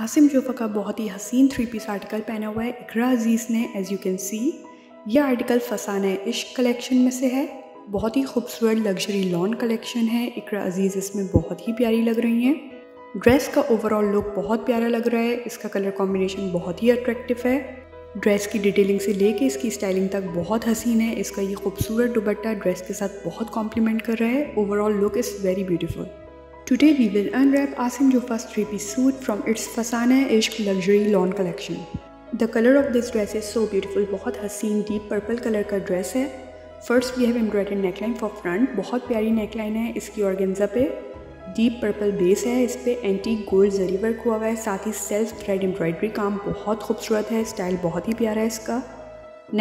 आसिम जोफा का बहुत ही हसीन 3 पीस आर्टिकल पहना हुआ है इकरा अजीज़ ने, एज़ यू कैन सी। यह आर्टिकल फसाना-ए-इश्क कलेक्शन में से है। बहुत ही खूबसूरत लग्जरी लॉन कलेक्शन है। इकरा अजीज़ इसमें बहुत ही प्यारी लग रही हैं। ड्रेस का ओवरऑल लुक बहुत प्यारा लग रहा है। इसका कलर कॉम्बिनेशन बहुत ही अट्रैक्टिव है। ड्रेस की डिटेलिंग से लेके इसकी स्टाइलिंग तक बहुत हसीन है। इसका ये खूबसूरत दुपट्टा ड्रेस के साथ बहुत कॉम्प्लीमेंट कर रहा है। Overall look is very beautiful. Today we will unwrap Asim Jofa's 3-piece suit from its Fasana-e-Ishq luxury lawn collection. The color of this dress is so beautiful, बहुत हसीन deep purple color का dress है। First we have embroidered neckline for front, बहुत प्यारी neckline है। इसकी organza पे deep purple base है, इस पे antique gold जरी वर्क हुआ हुआ है, साथ ही self thread embroidery काम बहुत खूबसूरत है, style बहुत ही प्यारा है इसका।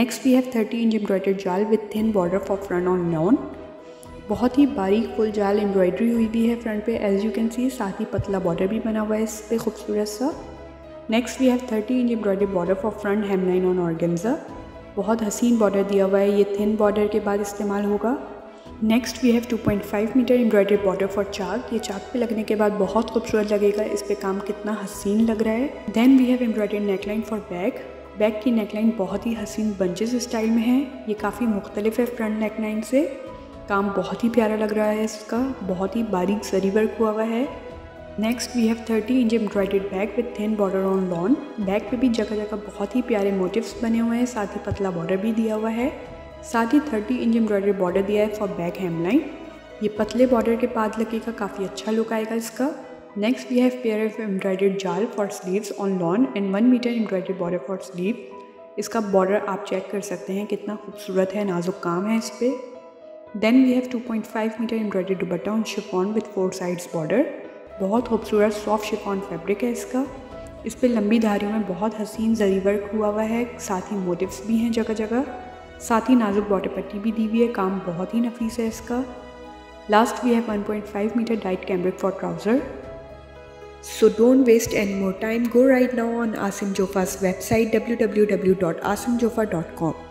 Next we have 30-inch embroidered जाल with thin border for front on lawn, बहुत ही बारीक फुल जाल एम्ब्रॉयडरी हुई भी है फ्रंट पे, एज़ यू कैन सी। साथ ही पतला बॉर्डर भी बना हुआ है इस पे खूबसूरत सा। Next we have 30-inch embroidery border for front hemline on organza, बहुत हसीन बॉर्डर दिया हुआ है, ये थिन बॉर्डर के बाद इस्तेमाल होगा। Next we have 2.5 metre embroidery border for चाक, ये चाक पे लगने के बाद बहुत खूबसूरत लगेगा, इस पे काम कितना हसीन लग रहा है। Then we have embroidery neckline for back, back की नेकलाइन बहुत ही हसीन बंचेस स्टाइल में है, ये काफ़ी मुख्तलिफ है फ्रंट नेकलाइन से, काम बहुत ही प्यारा लग रहा है इसका, बहुत ही बारीक जरी वर्क हुआ हुआ है। Next we have 30-inch embroidered back with thin border on lawn, back पे भी जगह जगह बहुत ही प्यारे मोटिव्स बने हुए हैं, साथ ही पतला बॉर्डर भी दिया हुआ है। साथ ही 30-inch एम्ब्रॉयडर्ड बॉर्डर दिया है फॉर बैक हेमलाइन, ये पतले बॉर्डर के बाद लगेगा, काफ़ी अच्छा लुक आएगा इसका। Next we have pair of embroidered जाल for sleeves on lawn and 1 metre embroidered border for sleeve, इसका बॉर्डर आप चेक कर सकते हैं कितना खूबसूरत है, नाजुक काम है इस पर। Then we have 2.5 metre embroidery dupatta on chiffon with 4 sides border, बहुत खूबसूरत सॉफ्ट शिफॉन फैब्रिक है इसका, इस पर लंबी धारियों में बहुत हसीन जरी वर्क हुआ हुआ है, साथ ही मोटिव्स भी हैं जगह जगह, साथ ही नाजुक बॉर्डर पट्टी भी दी हुई है, काम बहुत ही नफीस है इसका। Last we have 1.5 metre dyed cambric for trouser. So don't waste any more time, go right now on Asim Jofa's website www.asimjofa.com.